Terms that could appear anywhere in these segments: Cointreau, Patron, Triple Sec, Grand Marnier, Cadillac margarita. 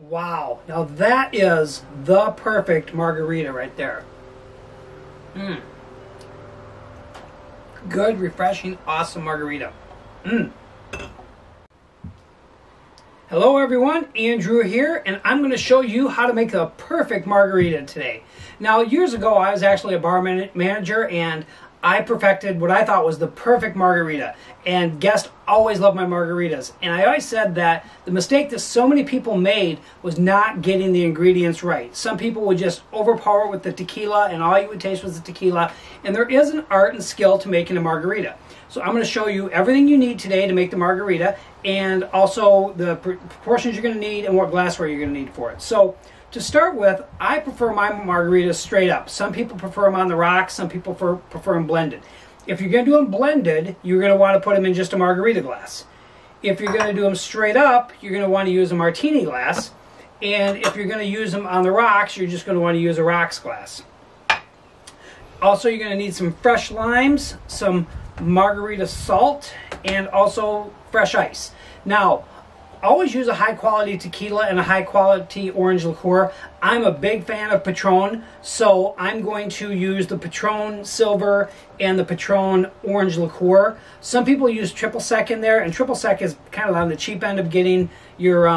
Wow, now that is the perfect margarita right there. Mmm. Good, refreshing, awesome margarita. Mmm. Hello everyone, Andrew here, and I'm going to show you how to make the perfect margarita today. Now, years ago I was actually a bar manager and I perfected what I thought was the perfect margarita, and guests always loved my margaritas. And I always said that the mistake that so many people made was not getting the ingredients right. Some people would just overpower it with the tequila, and all you would taste was the tequila. And there is an art and skill to making a margarita. So I'm going to show you everything you need today to make the margarita, and also the proportions you're going to need and what glassware you're going to need for it. So to start with, I prefer my margaritas straight up. Some people prefer them on the rocks, some people prefer them blended. If you're going to do them blended, you're going to want to put them in just a margarita glass. If you're going to do them straight up, you're going to want to use a martini glass. And if you're going to use them on the rocks, you're just going to want to use a rocks glass. Also, you're going to need some fresh limes, some margarita salt, and also fresh ice. Now, always use a high quality tequila and a high quality orange liqueur. I'm a big fan of Patron, so I'm going to use the Patron Silver and the Patron Orange Liqueur. Some people use Triple Sec in there, and Triple Sec is kind of on the cheap end of getting your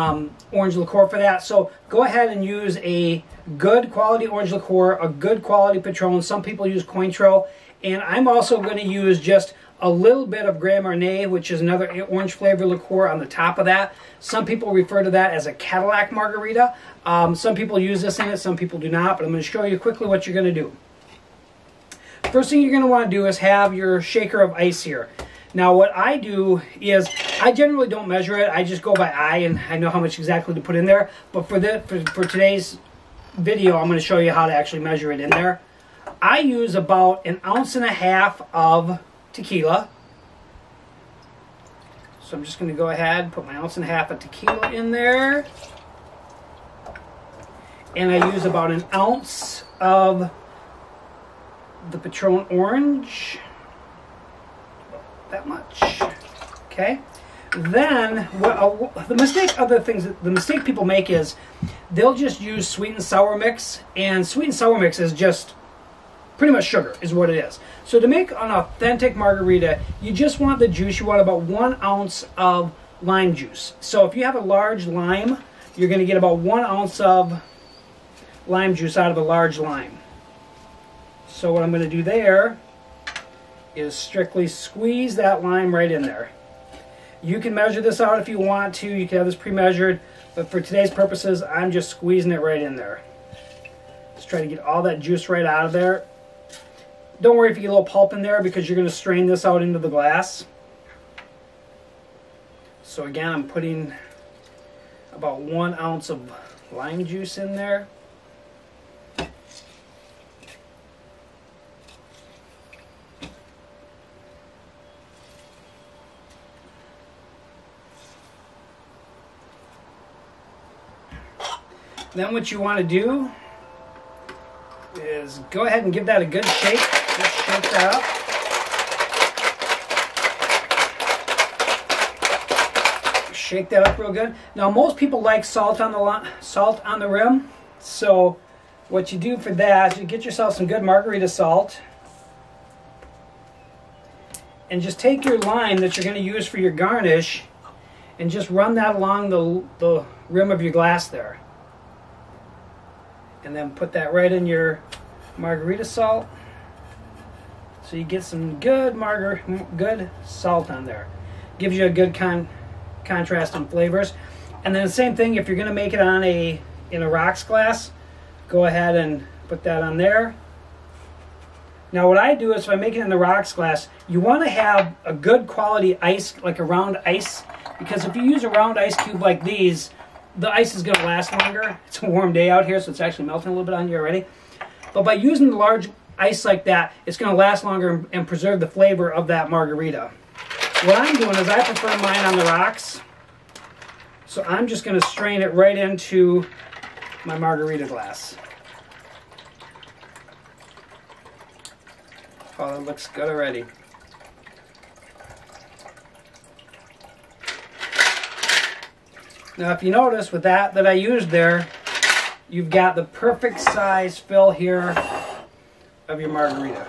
orange liqueur for that. So go ahead and use a good quality orange liqueur, a good quality Patron. Some people use Cointreau, and I'm also going to use just a little bit of Grand Marnier, which is another orange flavor liqueur, on the top of that. Some people refer to that as a Cadillac margarita. Some people use this in it, some people do not, but I'm going to show you quickly what you're going to do. First thing you're going to want to do is have your shaker of ice here. Now what I do is, I generally don't measure it, I just go by eye and I know how much exactly to put in there. But for today's video, I'm going to show you how to actually measure it in there. I use about 1.5 ounces of tequila. So I'm just going to go ahead and put my 1.5 ounces of tequila in there. And I use about 1 ounce of the Patron Orange. That much. Okay. Then the mistake people make is they'll just use sweet and sour mix, and sweet and sour mix is just pretty much sugar is what it is. So to make an authentic margarita, you just want the juice. You want about 1 ounce of lime juice. So if you have a large lime, you're going to get about 1 ounce of lime juice out of a large lime. So what I'm going to do there is strictly squeeze that lime right in there. You can measure this out if you want to. You can have this pre-measured, but for today's purposes, I'm just squeezing it right in there. Just try to get all that juice right out of there. Don't worry if you get a little pulp in there, because you're going to strain this out into the glass. So again, I'm putting about 1 ounce of lime juice in there. Then what you want to do is go ahead and give that a good shake. Just shake that up. Shake that up real good. Now most people like salt on the rim. So what you do for that is you get yourself some good margarita salt. And just take your lime that you're going to use for your garnish and just run that along the rim of your glass there. And then put that right in your margarita salt, so you get some good salt on there. Gives you a good contrast in flavors. And then the same thing, if you're going to make it on in a rocks glass, go ahead and put that on there. Now what I do is, if I make it in the rocks glass, you want to have a good quality ice, like a round ice, because if you use a round ice cube like these, the ice is going to last longer. It's a warm day out here, so it's actually melting a little bit on you already. But by using the large ice like that, it's going to last longer and preserve the flavor of that margarita. What I'm doing is, I prefer mine on the rocks. So I'm just going to strain it right into my margarita glass. Oh, that looks good already. Now if you notice with that I used there, you've got the perfect size fill here of your margarita.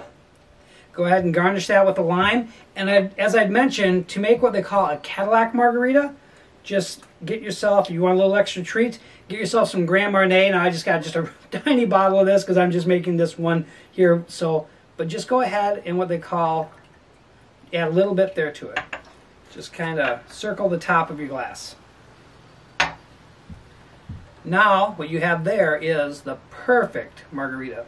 Go ahead and garnish that with a lime. And as I'd mentioned, to make what they call a Cadillac margarita, just get yourself, if you want a little extra treat, get yourself some Grand Marnier. Now I just got just a tiny bottle of this because I'm just making this one here. So, but just go ahead and what they call, add a little bit there to it. Just kind of circle the top of your glass. Now what you have there is the perfect margarita.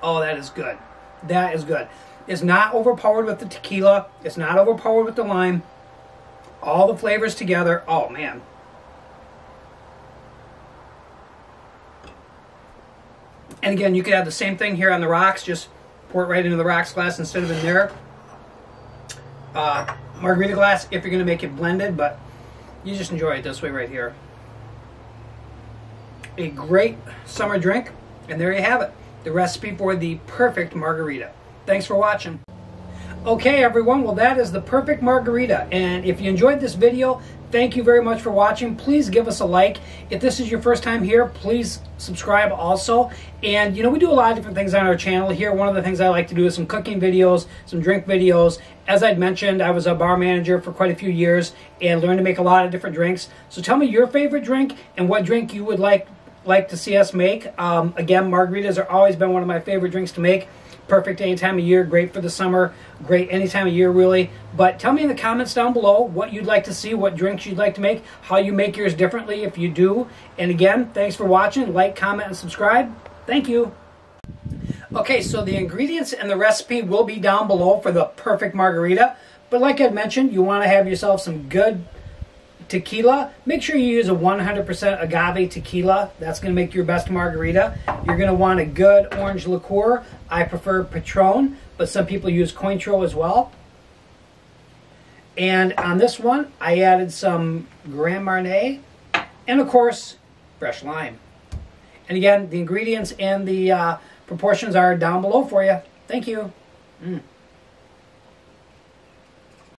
Oh, that is good. That is good. It's not overpowered with the tequila. It's not overpowered with the lime. All the flavors together. Oh, man. And again, you could have the same thing here on the rocks. Just pour it right into the rocks glass instead of in their margarita glass if you're going to make it blended. But you just enjoy it this way right here. A great summer drink. And there you have it. The recipe for the perfect margarita. Thanks for watching. Okay, everyone. Well, that is the perfect margarita. And if you enjoyed this video, thank you very much for watching. Please give us a like. If this is your first time here, please subscribe also. And, you know, we do a lot of different things on our channel here. One of the things I like to do is some cooking videos, some drink videos. As I'd mentioned, I was a bar manager for quite a few years and learned to make a lot of different drinks. So tell me your favorite drink and what drink you would like to see us make. Again, margaritas are always been one of my favorite drinks to make. Perfect any time of year, great for the summer, great any time of year really. But tell me in the comments down below what you'd like to see, what drinks you'd like to make, how you make yours differently if you do. And again, thanks for watching. Like, comment, and subscribe. Thank you. Okay, so the ingredients and the recipe will be down below for the perfect margarita. But like I mentioned, you want to have yourself some good tequila. Make sure you use a 100% agave tequila. That's going to make your best margarita. You're going to want a good orange liqueur. I prefer Patron, but some people use Cointreau as well. And on this one, I added some Grand Marnier and, of course, fresh lime. And again, the ingredients and the proportions are down below for you. Thank you.